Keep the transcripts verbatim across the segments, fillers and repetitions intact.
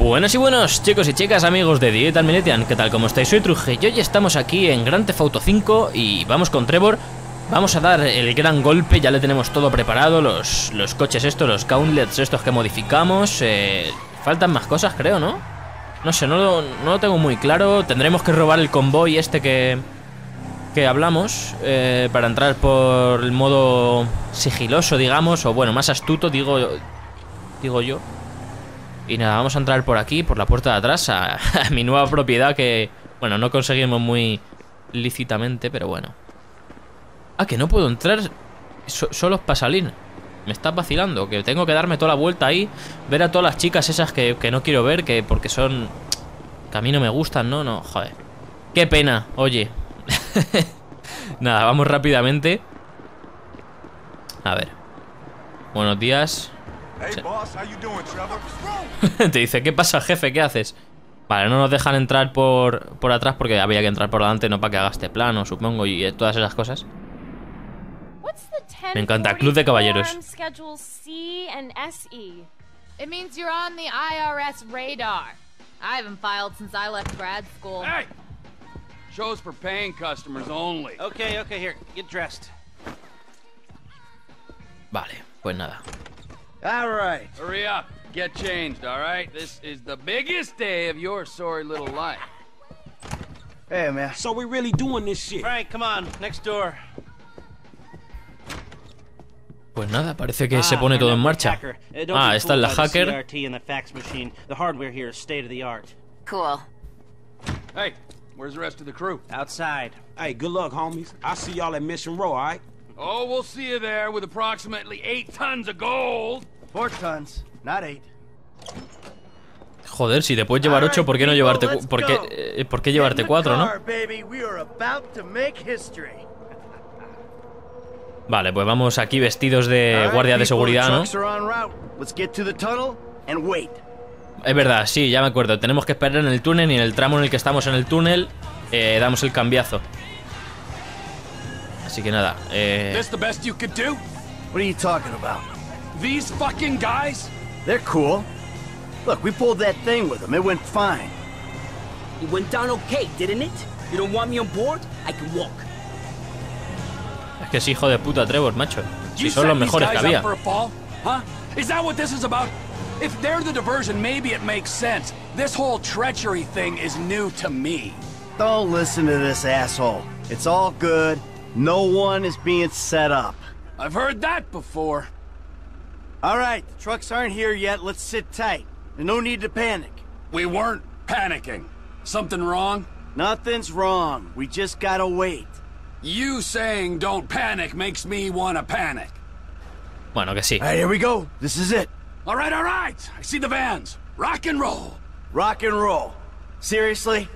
Buenos y buenos chicos y chicas, amigos de DigitalMilitians, ¿qué tal? ¿Cómo estáis? Soy Truje y hoy estamos aquí en Grand Theft Auto cinco y vamos con Trevor. Vamos a dar el gran golpe, ya le tenemos todo preparado, los, los coches estos, los Gauntlets estos que modificamos. eh, Faltan más cosas creo, ¿no? No sé, no lo, no lo tengo muy claro. Tendremos que robar el convoy este que... que hablamos, eh, para entrar por el modo sigiloso, digamos, o bueno, más astuto, digo, digo yo. Y nada, vamos a entrar por aquí, por la puerta de atrás, a, a mi nueva propiedad que, bueno, no conseguimos muy lícitamente, pero bueno. Ah, que no puedo entrar, so, solo es para salir. Me estás vacilando, que tengo que darme toda la vuelta ahí, ver a todas las chicas esas que, que no quiero ver, que porque son... que a mí no me gustan, ¿no? No, joder. Qué pena, oye. Nada, vamos rápidamente. A ver. Buenos días. Hey, boss, how you doing, Trevor? Te dice, ¿qué pasa, jefe? ¿Qué haces? Vale, no nos dejan entrar por, por atrás porque había que entrar por delante, no para que hagas este plano, supongo, y todas esas cosas. Me encanta, Club de Caballeros. It means you're on the I R S radar. I haven't filed since I left grad school. Hey! Shows for paying customers only. Okay, okay, here. Get dressed. Vale, pues nada. All right. Hurry up. Get changed, all right? This is the biggest day of your sorry little life. Hey, man. So we really doing this shit. All right, come on. Next door. Pues nada, parece que ah, se pone todo en marcha. Uh, ah, está la hacker. C R T and the fax machine. The hardware here is state of the art. Cool. Hey. Where's the rest of the crew? Outside. Hey, good luck, homies. I'll see y'all at Mission Row, all right? Oh, we'll see you there with approximately eight tons of gold. Four tons, not eight. Joder, si te puedes llevar ocho, ¿por qué no llevarte cu por qué, eh, por qué llevarte cuatro, no? Vale, pues vamos aquí vestidos de guardia de seguridad, ¿no? Es verdad, sí, ya me acuerdo. Tenemos que esperar en el túnel y en el tramo en el que estamos en el túnel eh, damos el cambiazo. Así que nada. Eh... ¿Es lo mejor que puedes hacer? ¿De qué estás hablando? ¿Estos fucking guys? They're cool. Look, we pulled that thing with them. It went fine. It went down okay, didn't it? You don't want me on board? I can walk. Es que es hijo de puta Trevor, macho. Si son los mejores que había. ¿Es eso lo que esto es about? If they're the diversion, maybe it makes sense. This whole treachery thing is new to me. Don't listen to this asshole. It's all good. No one is being set up. I've heard that before. All right, the trucks aren't here yet. Let's sit tight. There's no need to panic. We weren't panicking. Something wrong? Nothing's wrong. We just gotta wait. You saying don't panic makes me want to panic. Bueno, que sí. All right, here we go. This is it. All right, all right. I see the vans. Rock and roll. Rock and roll. Seriously?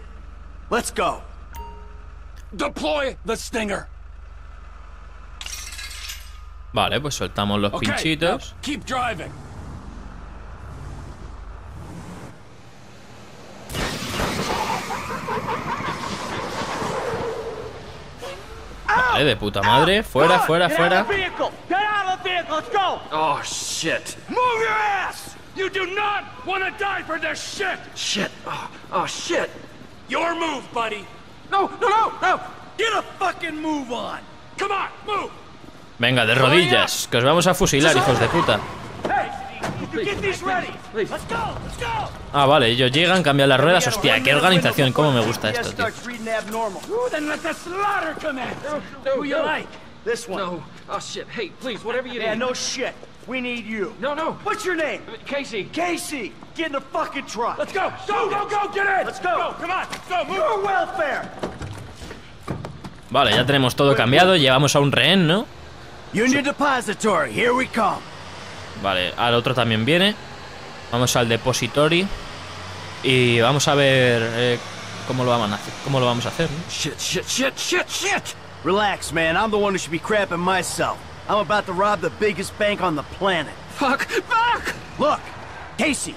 Let's go. Deploy the stinger. Vale, pues soltamos los okay, pinchitos. Now, keep driving. Vale, de puta madre. Fuera, fuera, fuera. Let's go. Oh shit. Move your ass. You do not want to die for this shit. Shit. Oh, oh shit. Your move, buddy. No, no, no, no. Get a fucking move on. Come on, move. Venga, de rodillas, que os vamos a fusilar, hijos de puta. Ah, vale, ellos llegan, cambian las ruedas. Hostia, qué organización, cómo me gusta esto, tío. This one. No. Oh shit. Hey, please, whatever you need. Yeah, no shit. We need you. No, no. What's your name? Casey. Casey. Get in the fucking truck. Let's go. Go, go, go. Get in. Let's go. Go. Come on. Go. Move. Your welfare. Vale, ya tenemos todo cambiado. Llevamos a un rehén, ¿no? Union Depository. Here we come. Vale, al otro también viene. Vamos al depository y vamos a ver eh, cómo lo vamos a hacer. Cómo lo vamos a hacer, ¿no? Shit, shit, shit, shit, shit. Relax, man. I'm the one who should be crapping myself. I'm about to rob the biggest bank on the planet. Fuck! Fuck! Look, Casey,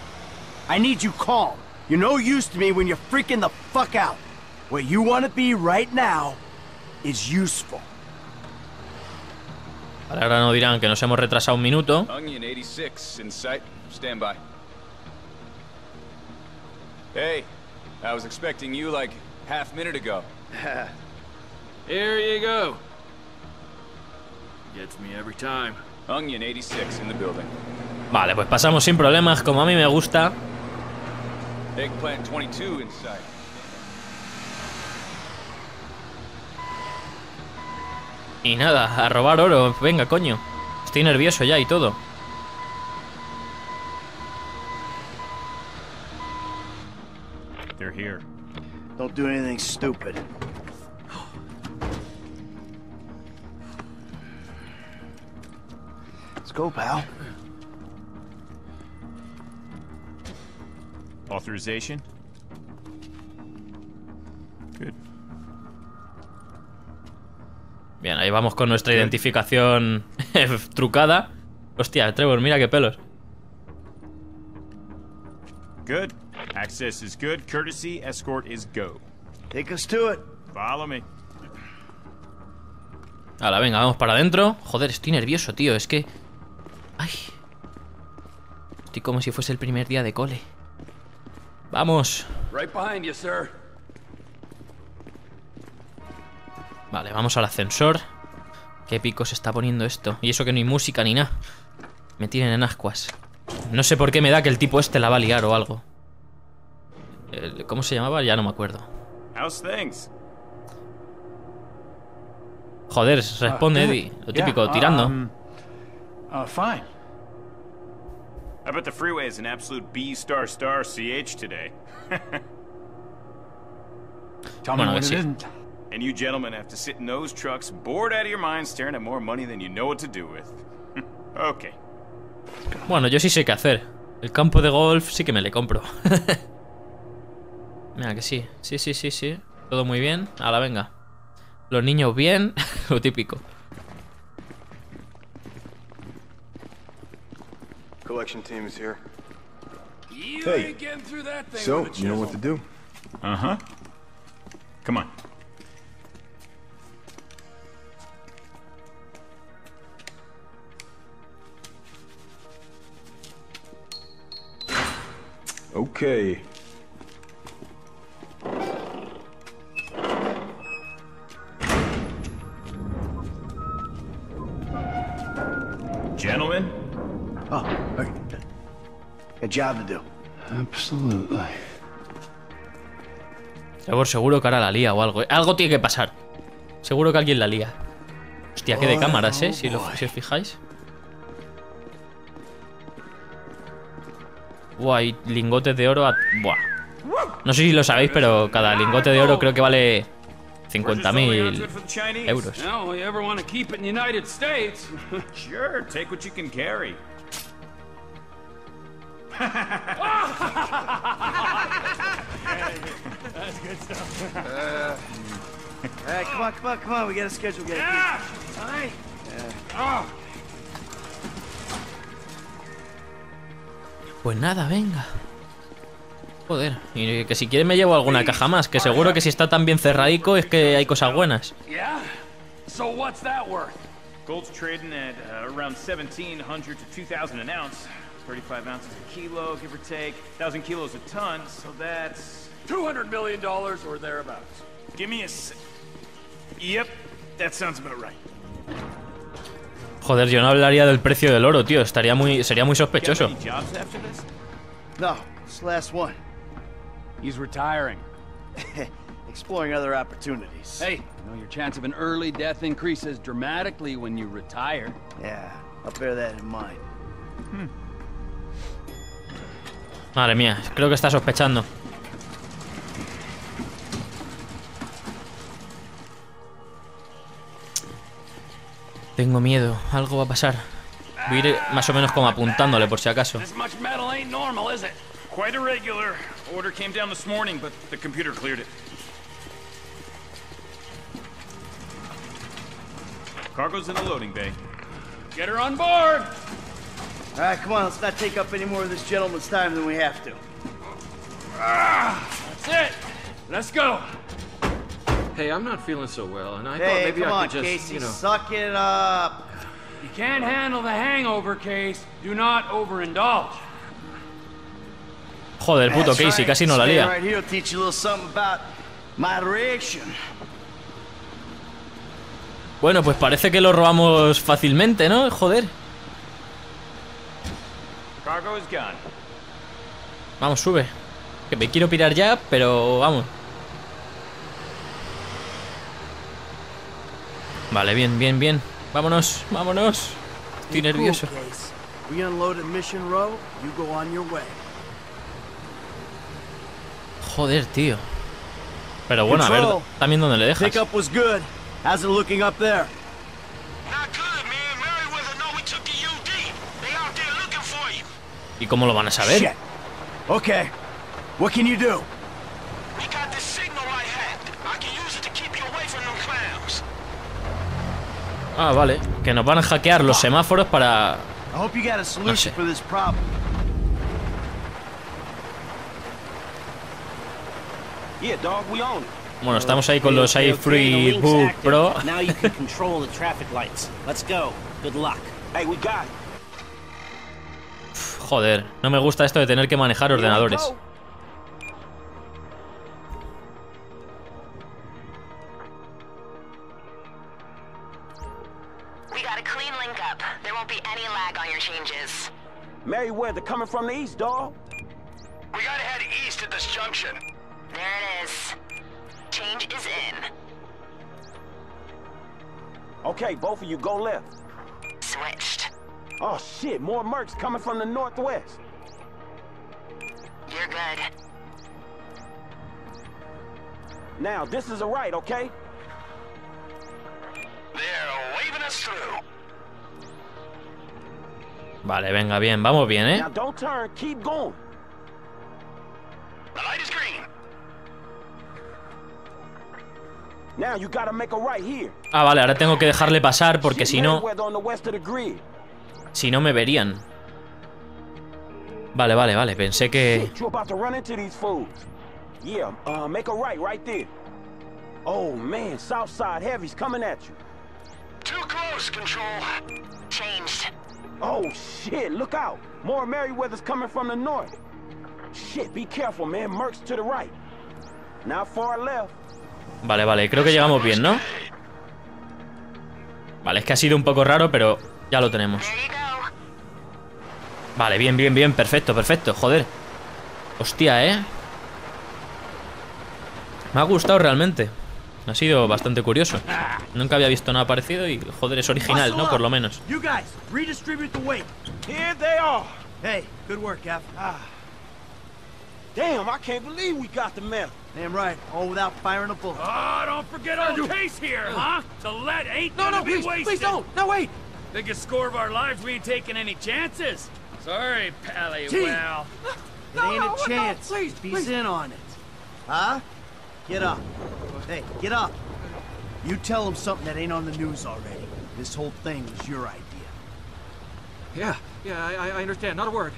I need you calm. You're no use to me when you're freaking the fuck out. What you want to be right now is useful. Ahora no dirán que nos hemos retrasado un minuto. Onion eighty-six in sight. Stand by. Hey, I was expecting you like half minute ago. Here you go. Gets me every time. Onion eighty-six in the building. Vale, pues pasamos sin problemas, como a mí me gusta. Eggplant twenty-two inside. Y nada, a robar oro. Venga, coño. Estoy nervioso ya y todo. They're here. Don't do anything stupid. Let's go, pal. Authorization? Good. Bien, ahí vamos con nuestra identificación trucada. Hostia, Trevor, mira qué pelos. Good. Access is good. Courtesy escort is go. Take us to it. Follow me. Ahora, venga, vamos para adentro. Joder, estoy nervioso, tío. Es que... Ay. Estoy como si fuese el primer día de cole. Vamos. Right behind you, sir. Vale, vamos al ascensor. Qué pico se está poniendo esto. Y eso que no hay música ni nada. Me tienen en ascuas. No sé por qué me da que el tipo este la va a liar o algo. El, ¿Cómo se llamaba? Ya no me acuerdo. Joder, responde Eddie. Lo típico, tirando. Fine. I bet the freeway is an absolute B star star C H today. Tell me what it isn't. And you gentlemen have to sit in those trucks, bored out of your mind, staring at more money than you know what to do with. Okay. Bueno, yo sí sé qué hacer. El campo de golf sí que me le compro. Mira que sí, sí, sí, sí, sí. Todo muy bien. Ahora venga. Los niños bien, lo típico. Collection team is here. Hey, so you know what to do. Uh huh. Come on. Okay. Gentlemen. Oh, okay. A job to do. Absolutely. Trevor, seguro que ahora la lía o algo. Algo tiene que pasar. Seguro que alguien la lía. Hostia, que de cámaras, ¿eh? Si, lo, si os fijáis. Buah, hay lingotes de oro a... Buah. No sé si lo sabéis, pero cada lingote de oro creo que vale cincuenta mil euros. Pues nada, venga. Joder, y que si quieres me llevo alguna caja más, que seguro que si está tan bien cerradico es que hay cosas buenas. Joder, yo no hablaría del precio del oro, tío. Estaría muy, sería muy sospechoso. No, it's the last one. He's retiring. Exploring other opportunities. Hey, you know your chance of an early death increases dramatically when you retire. Yeah, I'll bear that in mind. Hmm. Madre mía, creo que está sospechando. Tengo miedo, algo va a pasar. Voy a ir más o menos como apuntándole por si acaso. Hey, I'm not feeling so well, and I hey, thought maybe come I could on, just, Casey, you know... suck it up. You can't handle the hangover, Case. Do not overindulge. Joder, puto Casey, casi no la lía. Bueno, pues parece que lo robamos fácilmente, ¿no? Joder. Vamos, sube. Que me quiero pirar ya, pero vamos. Vale, bien, bien, bien. Vámonos, vámonos. Estoy nervioso. Joder, tío. Pero bueno, a ver también dónde le dejas. How's it looking up there? Not good, man. Merryweather know we took the U D. They out there looking for you. ¿Y cómo lo van a saber? Shit. Okay. What can you do? We got this signal I hacked. I can use it to keep you away from them clowns. Ah, vale. Que nos van a hackear los semáforos para. I hope you got a solution for this problem. Yeah, dog, we own it. Bueno, estamos ahí con los iFreeBook Pro. Joder, no me gusta esto de tener que manejar ordenadores. Merryweather coming from the east, dog. We gotta head east at this junction. There it is. Change is in. Okay, both of you go left. Switched. Oh shit, more mercs coming from the northwest. You're good. Now, this is a right, okay? They're waving us through. Vale, venga, bien, vamos bien, ¿eh? Now don't turn, keep going. The light is green. Ah, vale, ahora tengo que dejarle pasar porque si no... Si no me verían. Vale, vale, vale, pensé que... Vale, vale, creo que llegamos bien, ¿no? Vale, es que ha sido un poco raro, pero ya lo tenemos. Vale, bien, bien, bien, perfecto, perfecto, joder. Hostia, ¿eh? Me ha gustado realmente. Ha sido bastante curioso. Nunca había visto nada parecido y, joder, es original, ¿no? Por lo menos. Damn, I can't believe we got the mail. Damn right, all without firing a bullet. Oh, don't forget our case here, huh? The lead ain't gonna be wasted. No, no, please, please don't. No, wait. Biggest score of our lives, we ain't taking any chances. Sorry, Pally, well. It ain't a chance. He's in on it. Huh? Get up. Hey, get up. You tell him something that ain't on the news already. This whole thing was your idea. Yeah, yeah, I, I understand. Not a word.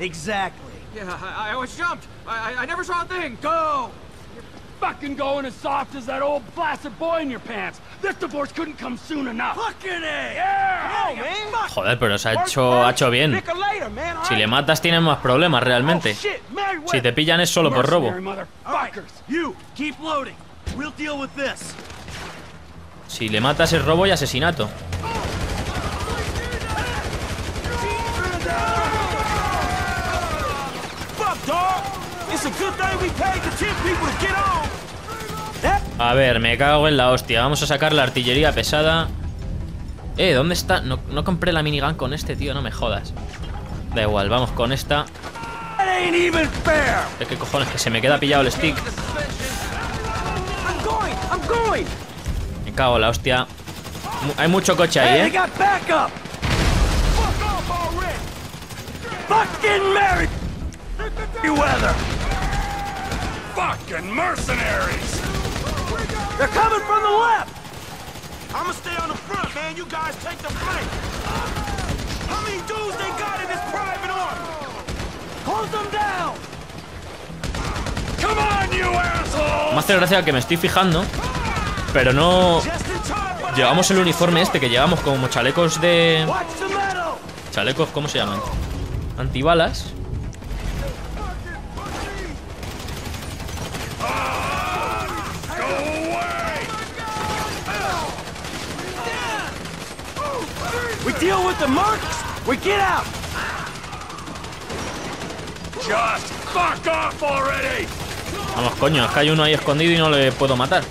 Exactly. Yeah, I, I always jumped. I, I, I never saw a thing. Go! You're fucking going as soft as that old blasted boy in your pants. This divorce couldn't come soon enough. Fucking it! Yeah! Man. Joder, pero se ha hecho, ha hecho bien. Si le matas tienes más problemas realmente. Si te pillan es solo por robo. Si le matas es robo y asesinato. A ver, me cago en la hostia. Vamos a sacar la artillería pesada. Eh, ¿dónde está? No, no compré la minigun con este, tío, no me jodas. Da igual, vamos con esta. ¿De qué cojones? Que se me queda pillado el stick. Me cago en la hostia. Hay mucho coche ahí, eh. Fucking mercenaries. They're coming from the left. I'm gonna stay on the front, man. You guys take the flank. How many dudes they got in this private army? Hold them down. Come on, you asshole. Me hace gracia que me estoy fijando, pero no llevamos el uniforme este que llevamos como chalecos de chalecos, ¿cómo se llaman? Antibalas. deal with the mercs, we get out! Just fuck off already! Vamos, coño, es que hay uno ahí escondido y no le puedo matar.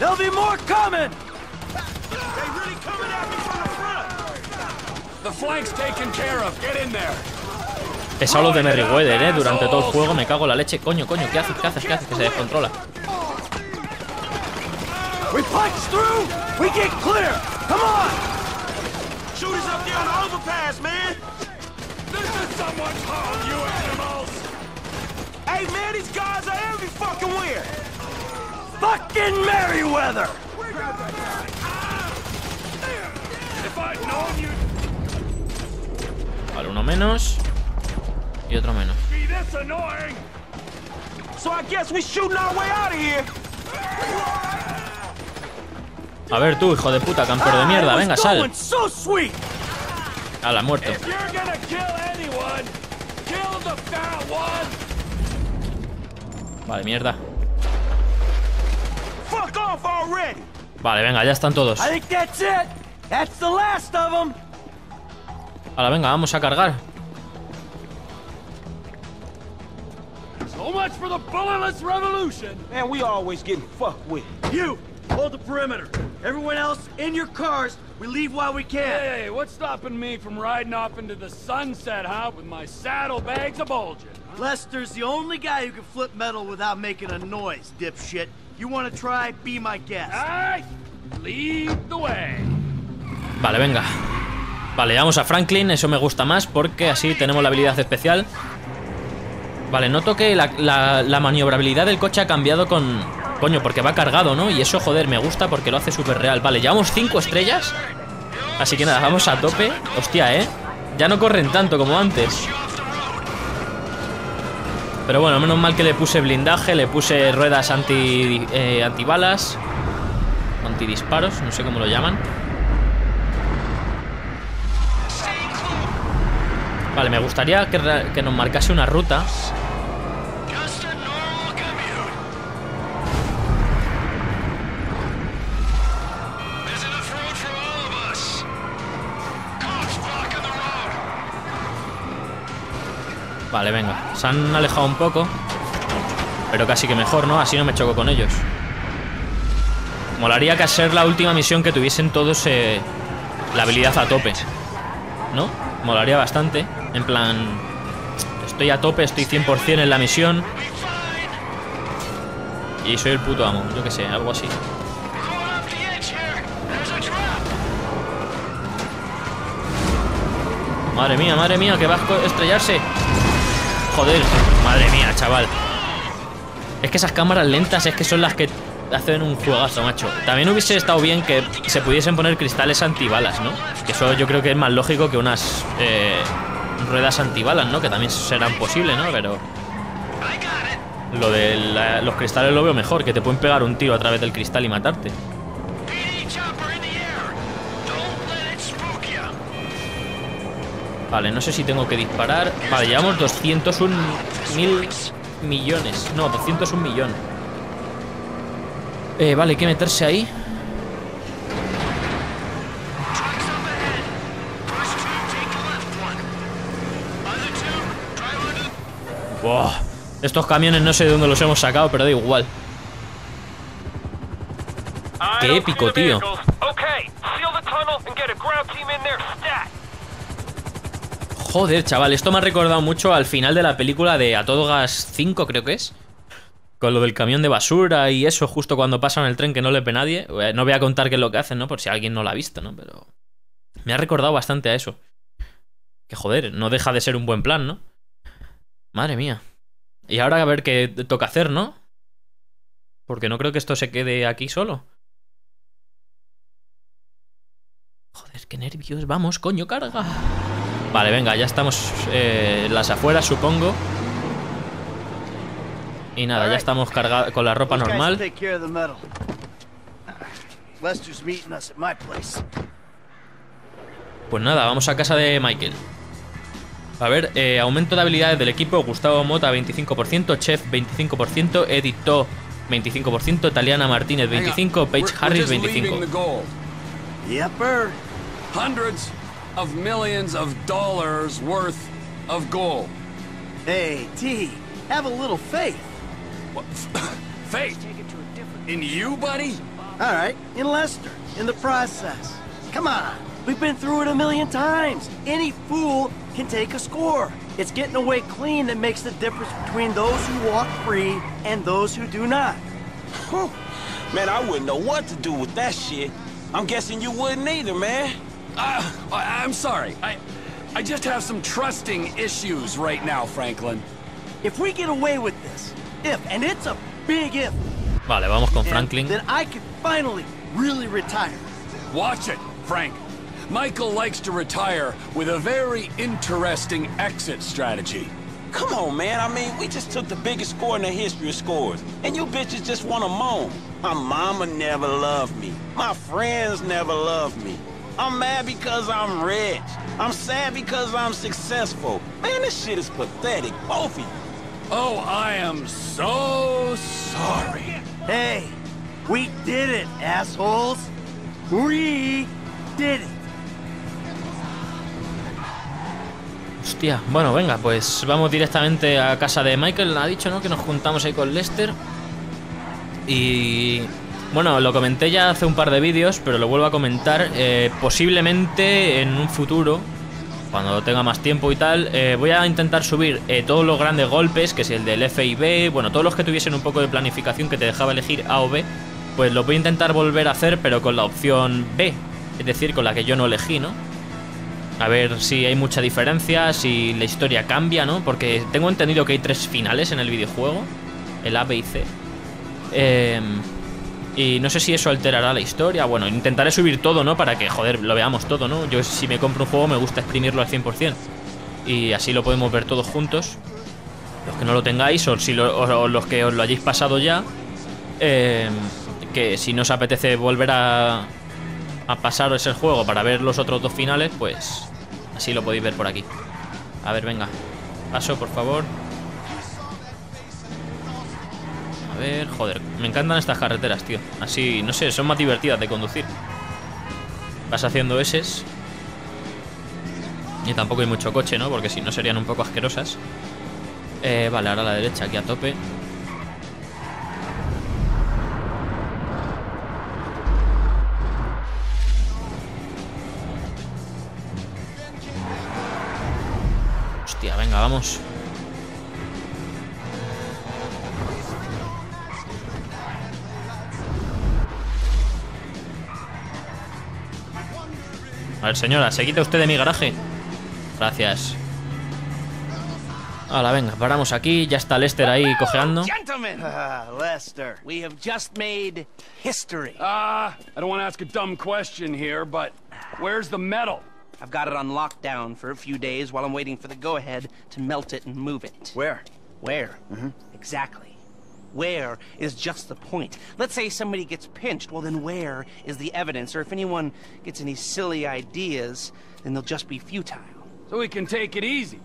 There'll be more coming. They really coming at me from the front. The flank's taken care of. Get in there. Es algo de Merryweather, eh. Durante todo el juego me cago en la leche. Coño, coño, ¿qué haces? ¿Qué haces? ¿Qué haces? Que se descontrola. We punch through. We get clear. Come on. Shoot us up there on the overpass, man. This is someone's home, you animals. Hey, man, these guys are every fucking where. Fucking Merryweather! Vale, uno menos. Y otro menos. A ver tú, hijo de puta, campeón de mierda. Venga, sal. A la muerte. Vale, mierda. Vale, venga, ya están todos. Ahora, venga, vamos a cargar. Lester's the only guy who can flip metal without making a noise, dipshit. You want to try? Be my guest. I lead the way. Vale, venga. Vale, vamos a Franklin. Eso me gusta más porque así tenemos la habilidad especial. Vale, noto que la, la, la maniobrabilidad del coche ha cambiado con... Coño, porque va cargado, ¿no? Y eso, joder, me gusta porque lo hace súper real. Vale, llevamos cinco estrellas. Así que nada, vamos a tope. Hostia, ¿eh? Ya no corren tanto como antes. Pero bueno, menos mal que le puse blindaje, le puse ruedas anti eh, antibalas, antidisparos, no sé cómo lo llaman. Vale, me gustaría que, que nos marcase una ruta. Vale, venga, se han alejado un poco. Pero casi que mejor, ¿no? Así no me choco con ellos. Molaría que a ser la última misión que tuviesen todos eh, la habilidad a tope, ¿no? Molaría bastante. En plan, estoy a tope, estoy cien por cien en la misión y soy el puto amo, yo que sé, algo así. Madre mía, madre mía, que va a estrellarse. Joder, madre mía, chaval. Es que esas cámaras lentas es que son las que hacen un juegazo, macho. También hubiese estado bien que se pudiesen poner cristales antibalas, ¿no? Que eso yo creo que es más lógico que unas eh, ruedas antibalas, ¿no? Que también serán posibles, ¿no? Pero lo de la, los cristales lo veo mejor, que te pueden pegar un tiro a través del cristal y matarte. Vale, no sé si tengo que disparar. Vale, llevamos doscientos un mil millones. No, doscientos un millón. Eh, vale, hay que meterse ahí. Wow. Estos camiones no sé de dónde los hemos sacado, pero da igual. Qué épico, tío. Joder, chaval, esto me ha recordado mucho al final de la película de A Todo Gas cinco, creo que es. Con lo del camión de basura y eso, justo cuando pasan el tren que no le ve nadie. No voy a contar qué es lo que hacen, ¿no? Por si alguien no lo ha visto, ¿no? Pero me ha recordado bastante a eso. Que joder, no deja de ser un buen plan, ¿no? Madre mía. Y ahora a ver qué toca hacer, ¿no? Porque no creo que esto se quede aquí solo. Joder, qué nervios. Vamos, coño, carga. Vale, venga, ya estamos eh, las afueras, supongo. Y nada, ya estamos cargados con la ropa normal. Pues nada, vamos a casa de Michael. A ver, eh, aumento de habilidades del equipo. Gustavo Mota, veinticinco por ciento. Chef, veinticinco por ciento. Edith To, veinticinco por ciento, Tatiana Martínez veinticinco por ciento, Paige Harris veinticinco por ciento. Yepper. Hundreds of millions of dollars worth of gold. Hey, T, have a little faith. What? Faith? In you, buddy? All right, in Lester, in the process. Come on, we've been through it a million times. Any fool can take a score. It's getting away clean that makes the difference between those who walk free and those who do not. Whew. Man, I wouldn't know what to do with that shit. I'm guessing you wouldn't either, man. Uh, I, I'm sorry. I, I just have some trusting issues right now, Franklin. If we get away with this, if, and it's a big if. Vale, vamos con Franklin. Then I can finally really retire. Watch it, Frank. Michael likes to retire with a very interesting exit strategy. Come on, man. I mean, we just took the biggest score in the history of scores, and you bitches just want to moan. My mama never loved me. My friends never loved me. I'm mad because I'm rich. I'm sad because I'm successful. Man, this shit is pathetic, both of you. Oh, I am so sorry. Hey, we did it, assholes. We did it. Hostia, bueno, venga, pues vamos directamente a casa de Michael. Ha dicho, ¿no?, que nos juntamos ahí con Lester. Y bueno, lo comenté ya hace un par de vídeos, pero lo vuelvo a comentar. eh, Posiblemente en un futuro, cuando tenga más tiempo y tal, eh, voy a intentar subir eh, todos los grandes golpes, que es el del F y B. Bueno, todos los que tuviesen un poco de planificación que te dejaba elegir A o B, pues los voy a intentar volver a hacer, pero con la opción B, es decir, con la que yo no elegí, ¿no? A ver si hay mucha diferencia, si la historia cambia, ¿no? Porque tengo entendido que hay tres finales en el videojuego, el A, B y C. Eh, y no sé si eso alterará la historia. Bueno, intentaré subir todo, ¿no? Para que, joder, lo veamos todo, ¿no? Yo, si me compro un juego, me gusta exprimirlo al cien por cien. Y así lo podemos ver todos juntos. Los que no lo tengáis, o, si lo, o, o los que os lo hayáis pasado ya. Eh, que si no os apetece volver a... a pasaros el juego para ver los otros dos finales, pues así lo podéis ver por aquí. A ver, venga, paso, por favor. A ver, joder, me encantan estas carreteras, tío. Así, no sé, son más divertidas de conducir. Vas haciendo eses. Y tampoco hay mucho coche, ¿no? Porque si no serían un poco asquerosas. Eh, vale, ahora a la derecha, aquí a tope. Hostia, venga, vamos. A ver, señora, ¿se quita usted de mi garaje? Gracias. Ahora, venga, paramos aquí. Ya está Lester ahí cojeando. Uh, Lester, we have just made history. Ah, uh, I don't want to ask a dumb question here, but where's the metal? I've got it on lockdown for a few days while I'm waiting for the go-ahead to melt it and move it. Where? Where? Mm-hmm. Exactly. Where is just the point. Let's say somebody gets pinched, well then where is the evidence? Or if anyone gets any silly ideas, then they'll just be futile. So we can take it easy,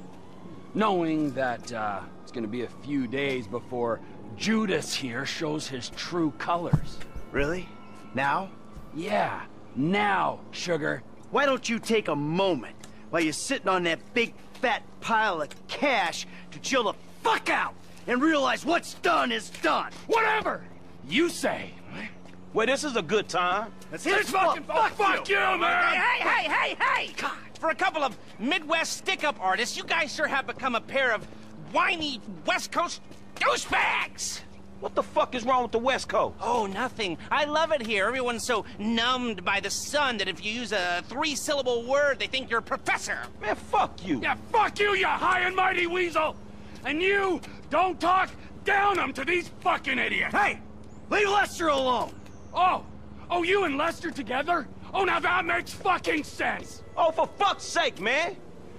knowing that uh, it's going to be a few days before Judas here shows his true colors. Really? Now? Yeah, now, sugar. Why don't you take a moment while you're sitting on that big fat pile of cash to chill the fuck out and realize what's done is done. Whatever you say. Well, this is a good time. Let's hit this fucking fuck, fuck, fuck, fuck you, man. Hey, hey, hey, hey, hey. God, for a couple of Midwest stick-up artists, you guys sure have become a pair of whiny West Coast douchebags. What the fuck is wrong with the West Coast? Oh, nothing. I love it here. Everyone's so numbed by the sun that if you use a three-syllable word, they think you're a professor. Man, fuck you. Yeah, fuck you, you high and mighty weasel. And you don't talk down them to these fucking idiots. Hey, leave Lester alone. Oh, oh, you and Lester together? Oh, now that makes fucking sense. Oh, for fuck's sake, man.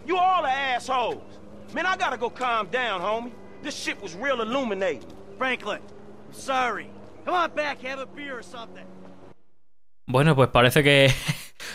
You all are assholes. Man, I gotta go calm down, homie. This shit was real illuminating. Franklin. Sorry. Come on back, have a beer or something. Bueno, pues parece que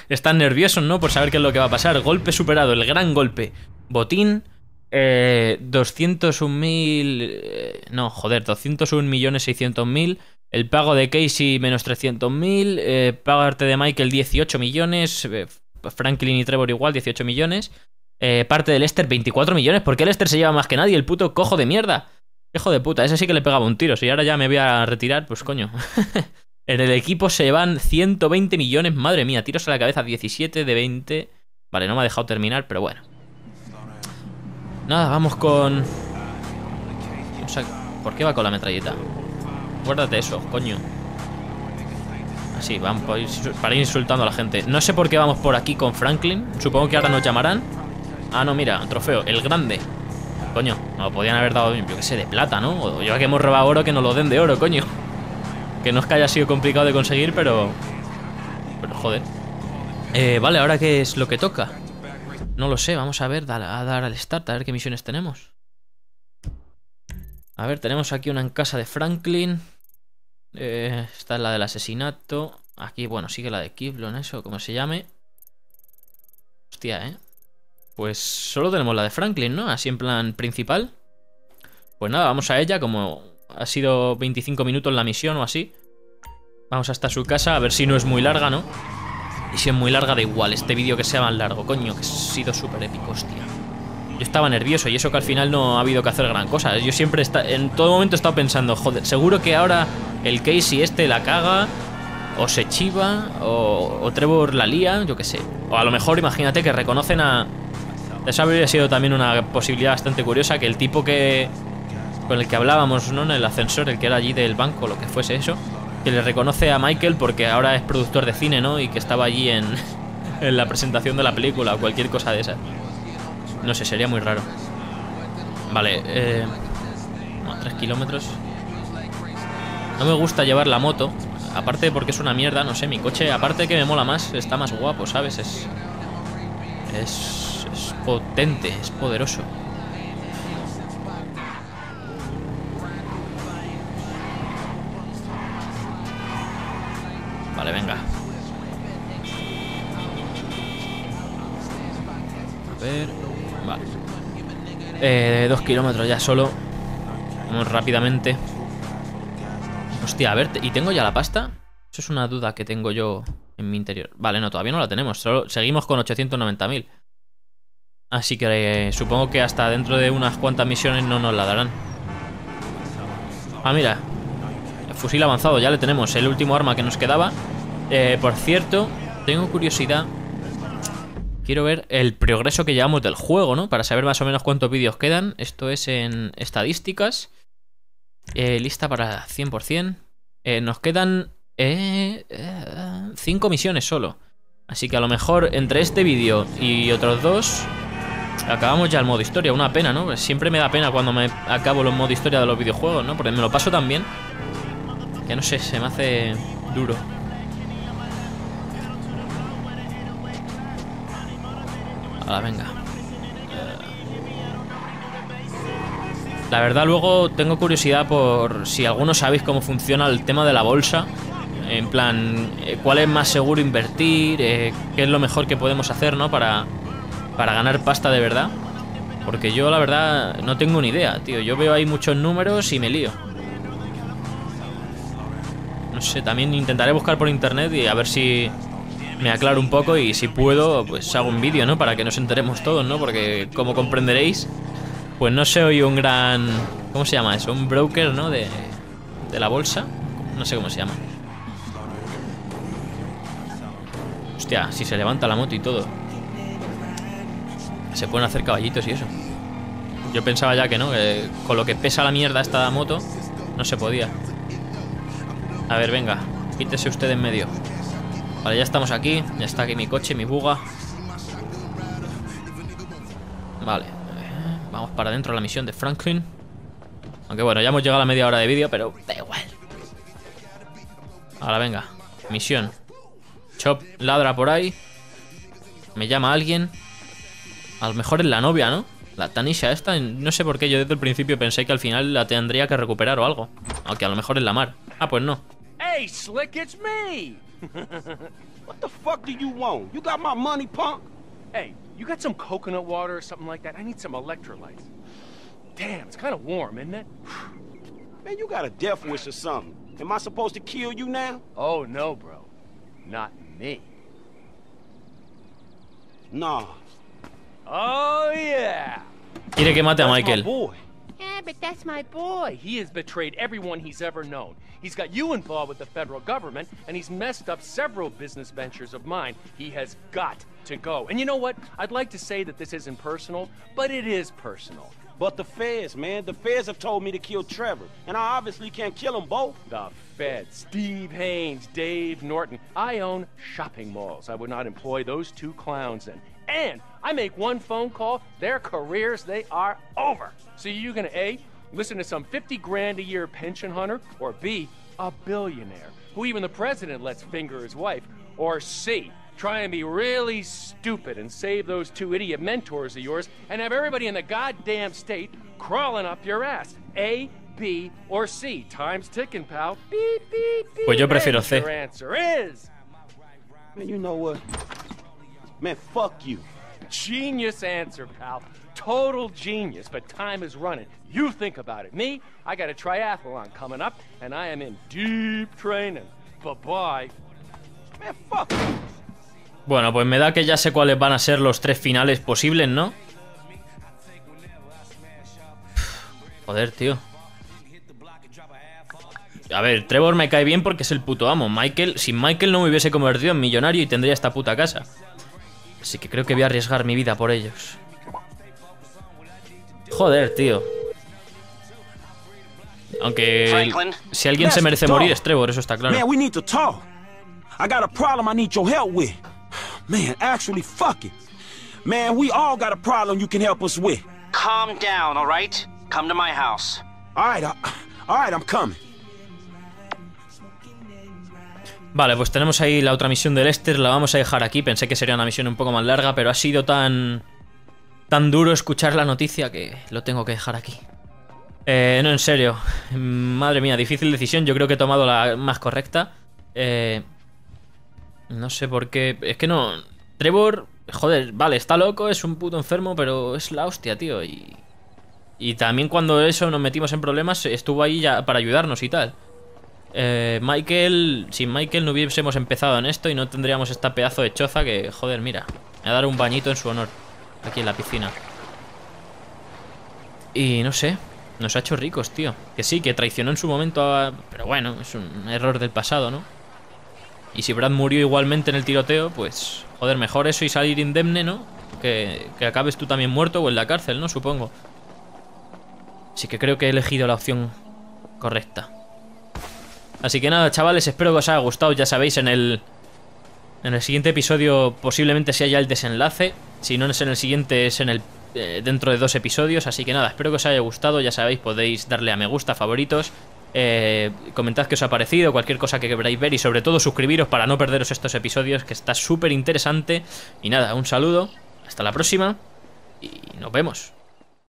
están nerviosos, ¿no? Por saber qué es lo que va a pasar. Golpe superado, el gran golpe. Botín, Eh, doscientos un mil... Eh, no, joder, doscientos un millones seiscientos mil. El pago de Casey menos trescientos mil. Eh, parte de Michael dieciocho millones. Eh, Franklin y Trevor igual, dieciocho millones. Eh, parte de Lester veinticuatro millones. ¿Por qué Lester se lleva más que nadie? El puto cojo de mierda. Hijo de puta, ese sí que le pegaba un tiro. Si ahora ya me voy a retirar, pues coño. En el equipo se van ciento veinte millones. Madre mía, tiros a la cabeza diecisiete de veinte. Vale, no me ha dejado terminar, pero bueno. Nada, vamos con... Vamos a... ¿Por qué va con la metralleta? Guárdate eso, coño. Así, vamos para ir insultando a la gente. No sé por qué vamos por aquí con Franklin. Supongo que ahora nos llamarán. Ah, no, mira, trofeo, el grande. Coño, nos lo podían haber dado, yo que sé, de plata, ¿no? O ya que hemos robado oro, que nos lo den de oro, coño. Que no es que haya sido complicado de conseguir, pero... Pero joder. Eh, vale, ¿ahora qué es lo que toca? No lo sé, vamos a ver, a dar al start, a ver qué misiones tenemos. A ver, tenemos aquí una en casa de Franklin. Eh, esta es la del asesinato. Aquí, bueno, sigue la de Kivlon, eso, como se llame. Hostia, ¿eh? Pues solo tenemos la de Franklin, ¿no? Así en plan principal. Pues nada, vamos a ella, como ha sido veinticinco minutos la misión o así. Vamos hasta su casa, a ver si no es muy larga, ¿no? Y si es muy larga, da igual, este vídeo que sea más largo. Coño, que ha sido súper épico, hostia. Yo estaba nervioso y eso que al final no ha habido que hacer gran cosa. Yo siempre, está, en todo momento he estado pensando, joder, seguro que ahora el Casey este la caga, o se chiva, o, o Trevor la lía, yo qué sé. O a lo mejor, imagínate, que reconocen a... Eso habría sido también una posibilidad bastante curiosa, que el tipo que... con el que hablábamos, ¿no? En el ascensor, el que era allí del banco, lo que fuese eso... Que le reconoce a Michael porque ahora es productor de cine, ¿no? Y que estaba allí en, en la presentación de la película o cualquier cosa de esas. No sé, sería muy raro. Vale, eh... No, tres kilómetros. No me gusta llevar la moto. Aparte porque es una mierda, no sé, mi coche. Aparte que me mola más, está más guapo, ¿sabes? Es... Es... Es potente, es poderoso. Vale, venga. A ver... Vale. Eh, dos kilómetros ya solo. Vamos rápidamente. Hostia, a ver... ¿Y tengo ya la pasta? Eso es una duda que tengo yo en mi interior. Vale, no, todavía no la tenemos. Solo seguimos con ochocientos noventa mil. Así que eh, supongo que hasta dentro de unas cuantas misiones no nos la darán. Ah, mira. Fusil avanzado, ya le tenemos, el último arma que nos quedaba. Eh, por cierto, tengo curiosidad. Quiero ver el progreso que llevamos del juego, ¿no? Para saber más o menos cuántos vídeos quedan. Esto es en estadísticas. Eh, lista para cien por cien. Eh, nos quedan eh, eh, cinco misiones solo. Así que a lo mejor entre este vídeo y otros dos... Acabamos ya el modo historia, una pena, ¿no? Siempre me da pena cuando me acabo los modos historia de los videojuegos, ¿no? Porque me lo paso tan bien. Ya no sé, se me hace duro. Ahora, venga. La verdad, luego tengo curiosidad por si algunos sabéis cómo funciona el tema de la bolsa. En plan, cuál es más seguro invertir, eh, qué es lo mejor que podemos hacer, ¿no? Para, para ganar pasta de verdad. Porque yo, la verdad, no tengo ni idea, tío. Yo veo ahí muchos números y me lío. No sé, también intentaré buscar por internet y a ver si me aclaro un poco y si puedo, pues hago un vídeo, ¿no? Para que nos enteremos todos, ¿no? Porque, como comprenderéis, pues no soy un gran... ¿Cómo se llama eso? Un broker, ¿no? De, de la bolsa. No sé cómo se llama. Hostia, si se levanta la moto y todo. Se pueden hacer caballitos y eso. Yo pensaba ya que no, que con lo que pesa la mierda esta moto, no se podía. A ver, venga, quítese usted en medio. Vale, ya estamos aquí. Ya está aquí mi coche, mi buga. Vale, vamos para adentro a la misión de Franklin. Aunque bueno, ya hemos llegado a la media hora de vídeo, pero da igual. Ahora venga, misión. Chop ladra por ahí. Me llama alguien. A lo mejor es la novia, ¿no? La Tanisha esta, no sé por qué. Yo desde el principio pensé que al final la tendría que recuperar o algo. Aunque a lo mejor es la Mar. Ah, pues no. Hey, Slick, it's me. What the fuck do you want? You got my money, punk? Hey, you got some coconut water or something like that? I need some electrolytes. Damn, it's kind of warm, isn't it? Man, you got a death wish or something. Am I supposed to kill you now? Oh, no, bro. Not me. No. Oh, yeah. Quiere que mate a Michael. Yeah, but that's my boy. He has betrayed everyone he's ever known. He's got you involved with the federal government, and he's messed up several business ventures of mine. He has got to go. And you know what? I'd like to say that this isn't personal, but it is personal. But the feds, man. The feds have told me to kill Trevor, and I obviously can't kill them both. The feds. Steve Haynes, Dave Norton. I own shopping malls. I would not employ those two clowns then. And I make one phone call, their careers, they are over. So you're gonna A, listen to some fifty grand a year pension hunter, or B, a billionaire, who even the president lets finger his wife, or C, try and be really stupid and save those two idiot mentors of yours and have everybody in the goddamn state crawling up your ass. A, B, or C. Time's ticking, pal. Beep, beep, beep. Pues yo prefiero C. Your answer is... Man, you know what? Man, fuck you. Genius answer, pal. Total genius, but time is running. You think about it. Me, I got a triathlon coming up, and I am in deep training. Bye-bye. Man, fuck you. Bueno, pues me da que ya sé cuáles van a ser los tres finales posibles, ¿no? Joder, tío. A ver, Trevor me cae bien porque es el puto amo. Michael, sin Michael no me hubiese convertido en millonario y tendría esta puta casa. Así que creo que voy a arriesgar mi vida por ellos. Joder, tío. Aunque Franklin, si alguien se merece morir es Trevor, eso está claro. Man, we need to talk. I got a problem I need your help with. Man, actually, fuck it. Man, we all got a problem you can help us with. Calm down, all right? Come to my house. All right, I, all right, I'm coming. Vale, pues tenemos ahí la otra misión de Lester, la vamos a dejar aquí. Pensé que sería una misión un poco más larga, pero ha sido tan tan duro escuchar la noticia que lo tengo que dejar aquí. Eh, no, en serio. Madre mía, difícil decisión. Yo creo que he tomado la más correcta. Eh, no sé por qué... Es que no... Trevor, joder, vale, está loco, es un puto enfermo, pero es la hostia, tío. Y, y también cuando eso nos metimos en problemas, estuvo ahí ya para ayudarnos y tal. Eh, Michael, sin Michael no hubiésemos empezado en esto y no tendríamos esta pedazo de choza que, joder, mira, me voy a dar un bañito en su honor, aquí en la piscina. Y no sé, nos ha hecho ricos, tío. Que sí, que traicionó en su momento a... Pero bueno, es un error del pasado, ¿no? Y si Brad murió igualmente en el tiroteo, pues, joder, mejor eso y salir indemne, ¿no? Que, que acabes tú también muerto o en la cárcel, ¿no? Supongo. Así que creo que he elegido la opción correcta. Así que nada, chavales, espero que os haya gustado. Ya sabéis, en el en el siguiente episodio posiblemente sea ya el desenlace. Si no es en el siguiente, es en el eh, dentro de dos episodios. Así que nada, espero que os haya gustado. Ya sabéis, podéis darle a me gusta, favoritos, eh, comentad qué os ha parecido, cualquier cosa que queráis ver. Y sobre todo suscribiros para no perderos estos episodios, que está súper interesante. Y nada, un saludo, hasta la próxima y nos vemos.